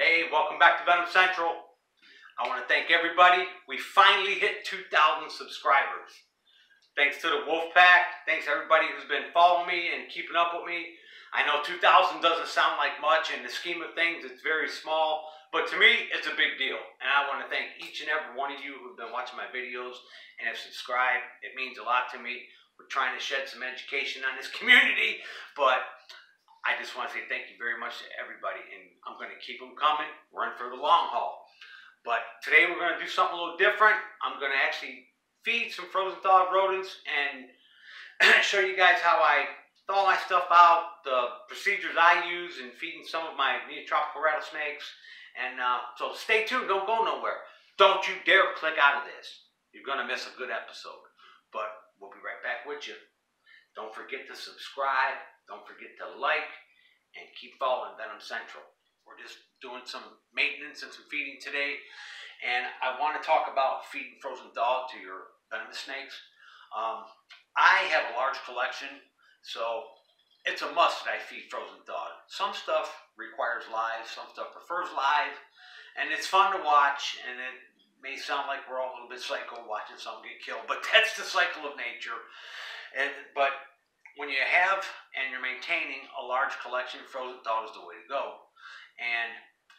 Hey, welcome back to Venom Central. I want to thank everybody. We finally hit 2,000 subscribers. Thanks to the Wolfpack. Thanks to everybody who's been following me and keeping up with me. I know 2,000 doesn't sound like much in the scheme of things. It's very small. But to me, it's a big deal. And I want to thank each and every one of you who've been watching my videos and have subscribed. It means a lot to me. We're trying to shed some education on this community. But I just want to say thank you very much to everybody, and I'm going to keep them coming. We're in for the long haul. But today we're going to do something a little different. I'm going to actually feed some frozen thawed rodents and show you guys how I thaw my stuff out, the procedures I use in feeding some of my neotropical rattlesnakes. And so stay tuned. Don't go nowhere. Don't you dare click out of this. You're going to miss a good episode. But we'll be right back with you. Don't forget to subscribe. Don't forget to like and keep following Venom Central. We're just doing some maintenance and some feeding today. And I want to talk about feeding frozen thawed to your venomous snakes. I have a large collection, so it's a must that I feed frozen thawed. Some stuff requires live, some stuff prefers live. And it's fun to watch, and it may sound like we're all a little bit psycho watching something get killed, but that's the cycle of nature. But when you have and you're maintaining a large collection, frozen thawed is the way to go. And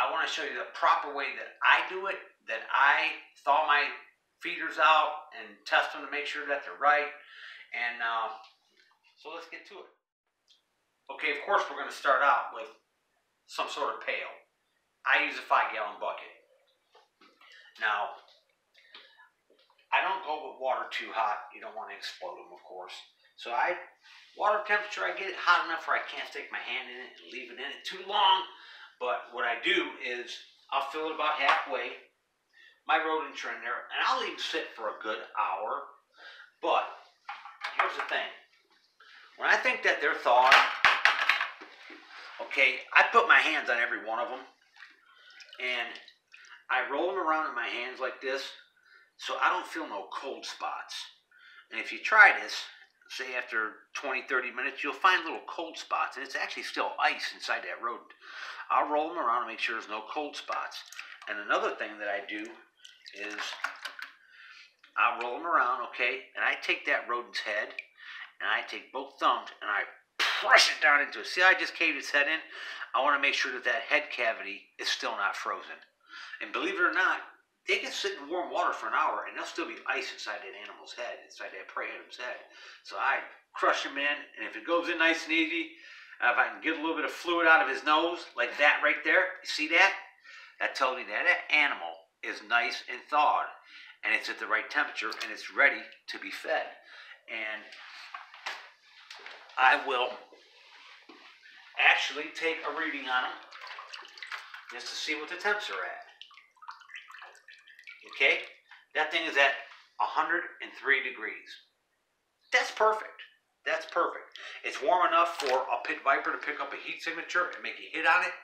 I want to show you the proper way that I do it, that I thaw my feeders out and test them to make sure that they're right. And so let's get to it. Okay, of course we're going to start out with some sort of pail. I use a 5-gallon bucket. Now, I don't go with water too hot. You don't want to explode them, of course. So water temperature, I get it hot enough where I can't stick my hand in it and leave it in it too long. But what I do is I'll fill it about halfway. My rodents are in there, and I'll leave it sit for a good hour. But here's the thing. When I think that they're thawed, okay, I put my hands on every one of them. And I roll them around in my hands like this, so I don't feel no cold spots. And if you try this, say after 20-30 minutes, you'll find little cold spots, and it's actually still ice inside that rodent. I'll roll them around and make sure there's no cold spots. And another thing that I do is I'll roll them around, okay, and I take that rodent's head, and I take both thumbs, and I press it down into it. See how I just caved its head in? I want to make sure that that head cavity is still not frozen. And believe it or not, they can sit in warm water for an hour, and there'll still be ice inside that animal's head, inside that prey animal's head. So I crush him in, and if it goes in nice and easy, if I can get a little bit of fluid out of his nose, like that right there, you see that? That tells me that that animal is nice and thawed, and it's at the right temperature, and it's ready to be fed. And I will actually take a reading on him just to see what the temps are at. Okay, that thing is at 103 degrees. That's perfect. That's perfect. It's warm enough for a pit viper to pick up a heat signature and make a hit on it.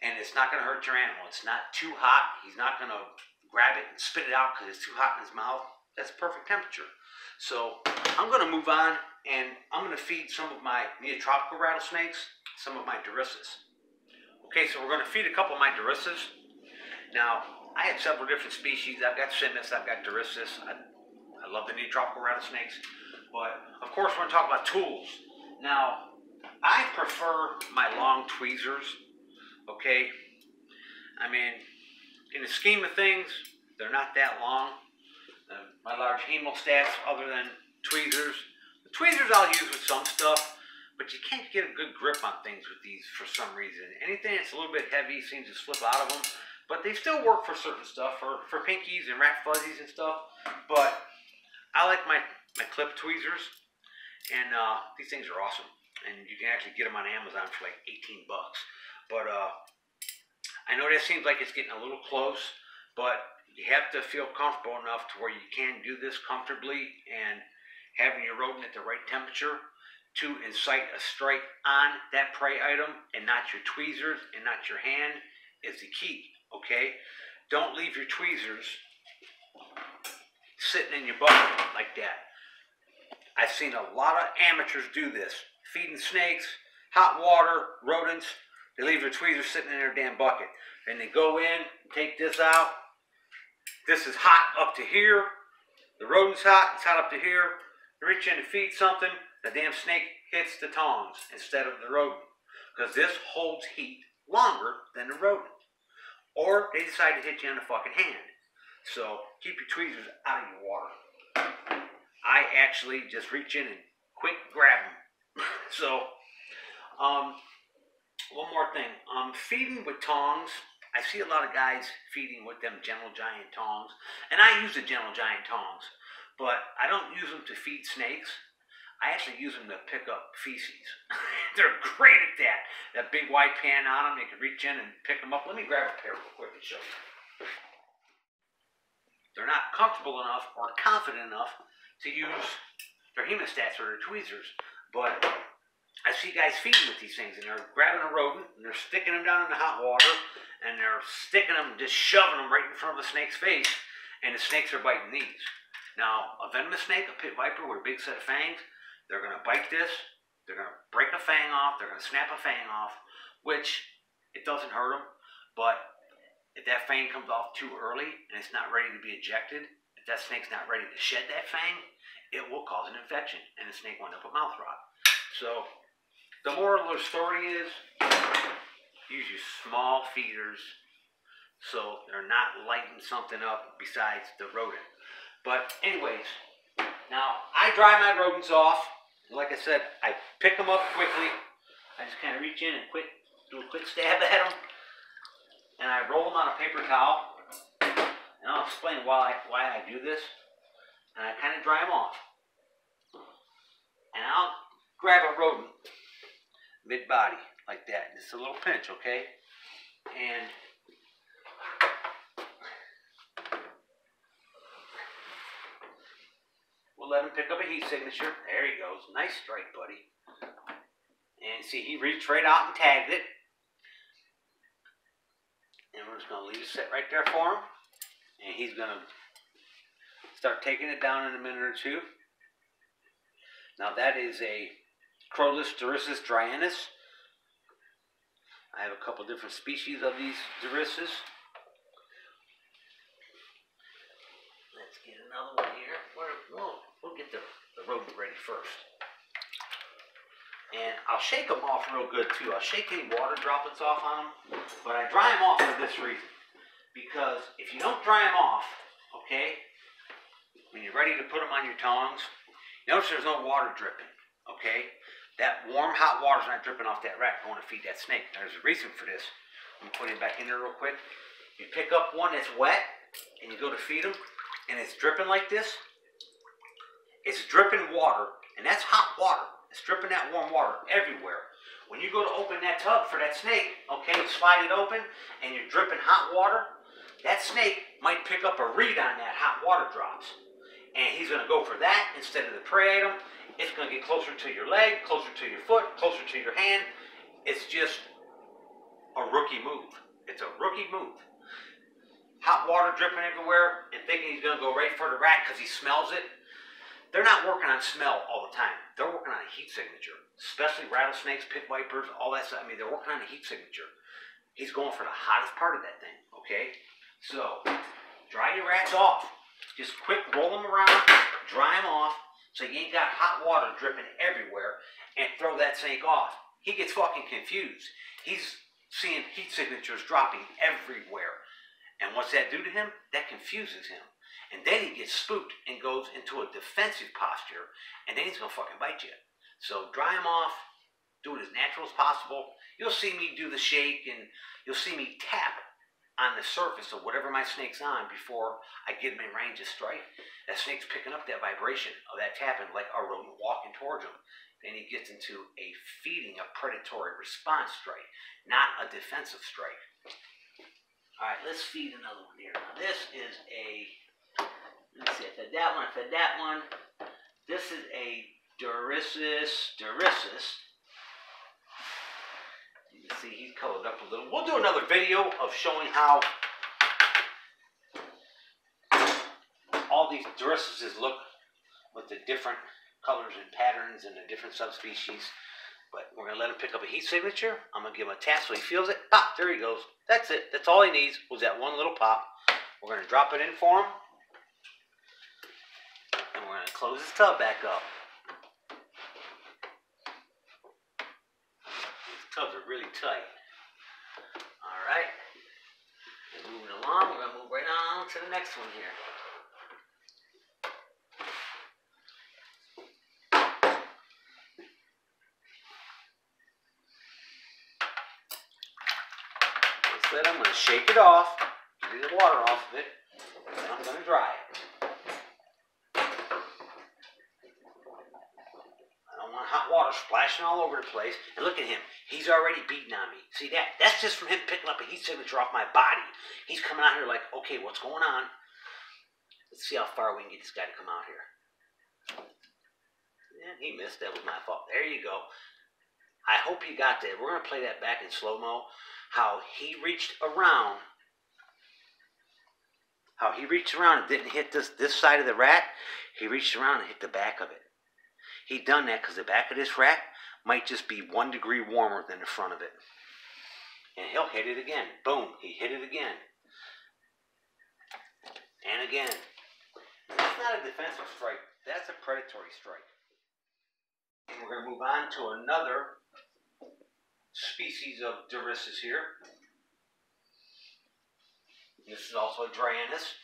And it's not going to hurt your animal. It's not too hot. He's not going to grab it and spit it out because it's too hot in his mouth. That's perfect temperature. So I'm going to move on, and I'm going to feed some of my neotropical rattlesnakes, some of my Durissus. Okay, so we're going to feed a couple of my Durissus. Now, I have several different species. I've got Simus, I've got Durissus. I love the neotropical rattlesnakes. But, of course, we're going to talk about tools. Now, I prefer my long tweezers, okay? I mean, in the scheme of things, they're not that long. My large hemostats, other than tweezers. The tweezers I'll use with some stuff, but you can't get a good grip on things with these for some reason. Anything that's a little bit heavy seems to slip out of them. But they still work for certain stuff, for pinkies and rat fuzzies and stuff. But I like my clip tweezers, and these things are awesome. And you can actually get them on Amazon for like 18 bucks. But I know that seems like it's getting a little close, but you have to feel comfortable enough to where you can do this comfortably and having your rodent at the right temperature to incite a strike on that prey item, and not your tweezers and not your hand is the key. Okay, don't leave your tweezers sitting in your bucket like that. I've seen a lot of amateurs do this, feeding snakes, hot water, rodents. They leave their tweezers sitting in their damn bucket. And they go in and take this out. This is hot up to here. The rodent's hot. It's hot up to here. You reach in to feed something. The damn snake hits the tongs instead of the rodent. Because this holds heat longer than the rodent. Or they decide to hit you in the fucking hand. So keep your tweezers out of your water. I actually just reach in and quick grab them. So, one more thing. Feeding with tongs. I see a lot of guys feeding with them gentle giant tongs. And I use the gentle giant tongs. But I don't use them to feed snakes. I actually use them to pick up feces. They're great at that. That big wide pan on them, you can reach in and pick them up. Let me grab a pair real quick and show you. They're not comfortable enough or confident enough to use their hemostats or their tweezers. But I see guys feeding with these things, and they're grabbing a rodent, and they're sticking them down in the hot water, and they're sticking them, just shoving them right in front of the snake's face, and the snakes are biting these. Now, a venomous snake, a pit viper with a big set of fangs, they're going to bite this, they're going to break a fang off, they're going to snap a fang off, which, it doesn't hurt them, but if that fang comes off too early and it's not ready to be ejected, if that snake's not ready to shed that fang, it will cause an infection, and the snake will end up with mouth rot. So, the moral of the story is, use your small feeders so they're not lighting something up besides the rodent. But anyways, now I dry my rodents off. Like I said, I pick them up quickly. I just kind of reach in and quick, do a quick stab at them. And I roll them on a paper towel. And I'll explain why I do this. And I kind of dry them off. And I'll grab a rodent mid-body like that. Just a little pinch, okay? And we'll let him pick up a heat signature. There he goes. Nice strike, buddy. And see, he reached right out and tagged it. And we're just going to leave it set right there for him. And he's going to start taking it down in a minute or two. Now that is a Crotalus durissus dryinas. I have a couple different species of these durissus. Let's get another one here. We'll get the rodent ready first. And I'll shake them off real good too. I'll shake any water droplets off on them. But I dry them off for this reason. Because if you don't dry them off, okay, when you're ready to put them on your tongs, notice there's no water dripping, okay? That warm, hot water's not dripping off that rack going to feed that snake. Now, there's a reason for this. I'm putting it back in there real quick. You pick up one that's wet, and you go to feed them, and it's dripping like this. It's dripping water, and that's hot water. It's dripping that warm water everywhere. When you go to open that tub for that snake, okay, you slide it open, and you're dripping hot water, that snake might pick up a reed on that hot water drops. And he's going to go for that instead of the prey item. It's going to get closer to your leg, closer to your foot, closer to your hand. It's just a rookie move. It's a rookie move. Hot water dripping everywhere and thinking he's going to go right for the rat because he smells it. They're not working on smell all the time. They're working on a heat signature, especially rattlesnakes, pit vipers, all that stuff. I mean, they're working on a heat signature. He's going for the hottest part of that thing, okay? So, dry your rats off. Just quick roll them around, dry them off, so you ain't got hot water dripping everywhere, and throw that snake off. He gets fucking confused. He's seeing heat signatures dropping everywhere. And what's that do to him? That confuses him. And then he gets spooked and goes into a defensive posture, and then he's going to fucking bite you. So dry him off, do it as natural as possible. You'll see me do the shake, and you'll see me tap on the surface of whatever my snake's on before I give him a range of strike. That snake's picking up that vibration of that tapping like a rodent walking towards him. Then he gets into a feeding, a predatory response strike, not a defensive strike. All right, let's feed another one here. Now this is a, let's see, I fed that one, I fed that one. This is a Durissus. You can see he's colored up a little. We'll do another video of showing how all these durissuses look with the different colors and patterns and the different subspecies. But we're going to let him pick up a heat signature. I'm going to give him a tap so he feels it. Ah, there he goes. That's it. That's all he needs was that one little pop. We're going to drop it in for him. And we're going to close his tub back up. These tubs are really tight. All right. Moving along. We're going to move right on to the next one here. I'm going to shake it off, get the water off of it, and I'm going to dry it. I don't want hot water splashing all over the place. And look at him. He's already beating on me. See that? That's just from him picking up a heat signature off my body. He's coming out here like, okay, what's going on? Let's see how far we can get this guy to come out here. Yeah, he missed. That was my fault. There you go. I hope you got that. We're going to play that back in slow-mo, how he reached around and didn't hit this side of the rat. He reached around and hit the back of it. He done that because the back of this rat might just be 1 degree warmer than the front of it. And he'll hit it again. Boom, he hit it again. And again. That's not a defensive strike. That's a predatory strike. And we're going to move on to another species of Durissus here. This is also a dryanus.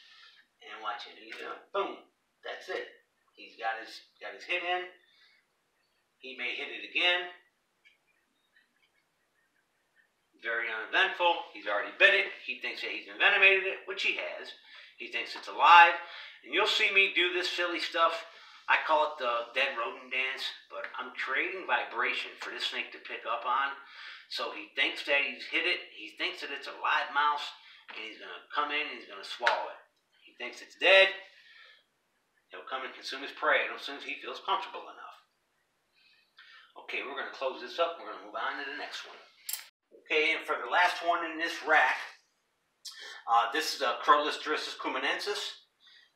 And watch it. He's done. Boom. That's it. He's got his hit in. He may hit it again. Very uneventful. He's already bit it. He thinks that he's envenomated it, which he has. He thinks it's alive. And you'll see me do this silly stuff. I call it the dead rodent dance, but I'm creating vibration for this snake to pick up on. So he thinks that he's hit it, he thinks that it's a live mouse, and he's going to come in and he's going to swallow it. He thinks it's dead, he'll come and consume his prey as soon as he feels comfortable enough. Okay, we're going to close this up, we're going to move on to the next one. Okay, and for the last one in this rack, this is a Crotalus durissus cumanensis,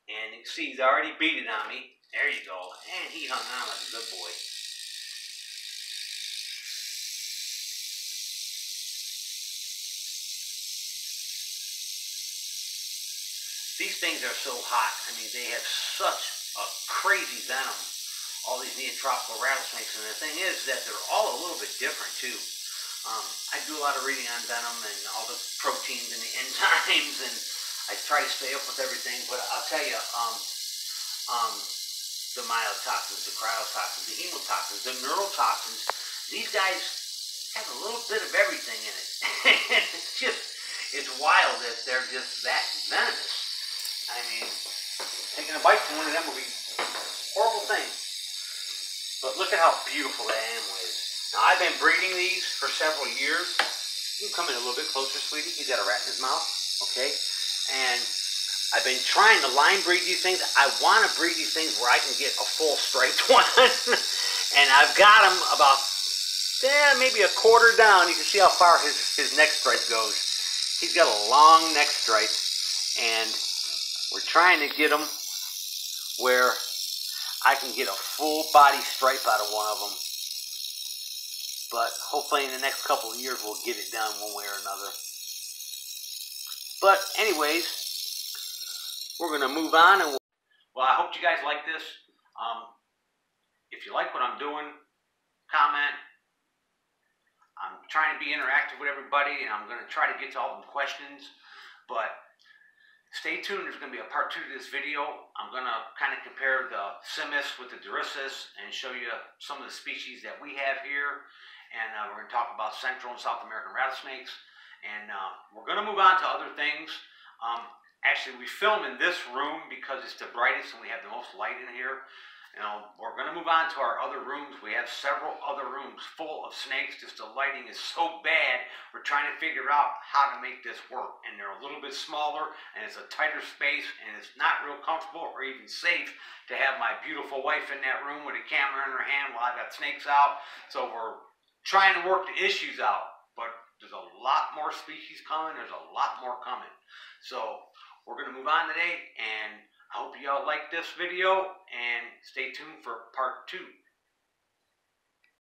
and you can see he's already beaten on me. There you go. And he hung on like a good boy. These things are so hot. I mean, they have such a crazy venom. All these neotropical rattlesnakes. And the thing is that they're all a little bit different, too. I do a lot of reading on venom and all the proteins and the enzymes. And I try to stay up with everything. But I'll tell you, the myotoxins, the cryotoxins, the hemotoxins, the neurotoxins. These guys have a little bit of everything in it. It's just, it's wild that they're just that venomous. I mean, taking a bite from one of them would be a horrible thing. But look at how beautiful that animal is. Now, I've been breeding these for several years. You can come in a little bit closer, sweetie. He's got a rat in his mouth, okay? And I've been trying to line breed these things. I want to breed these things where I can get a full striped one. And I've got them about maybe a quarter down. You can see how far his neck stripe goes. He's got a long neck stripe. And we're trying to get them where I can get a full body stripe out of one of them. But hopefully in the next couple of years we'll get it done one way or another. But anyways, we're going to move on. And well, I hope you guys like this. If you like what I'm doing, comment. I'm trying to be interactive with everybody, and I'm going to try to get to all the questions. But stay tuned. There's going to be a part 2 to this video. I'm going to kind of compare the Simus with the Durissus and show you some of the species that we have here. And we're going to talk about Central and South American rattlesnakes. And we're going to move on to other things. Actually, we film in this room because it's the brightest and we have the most light in here. You know, we're going to move on to our other rooms. We have several other rooms full of snakes. Just the lighting is so bad. We're trying to figure out how to make this work. And they're a little bit smaller and it's a tighter space and it's not real comfortable or even safe to have my beautiful wife in that room with a camera in her hand while I've got snakes out. So we're trying to work the issues out. But there's a lot more species coming. There's a lot more coming. So we're going to move on today, and I hope you all like this video, and stay tuned for part 2.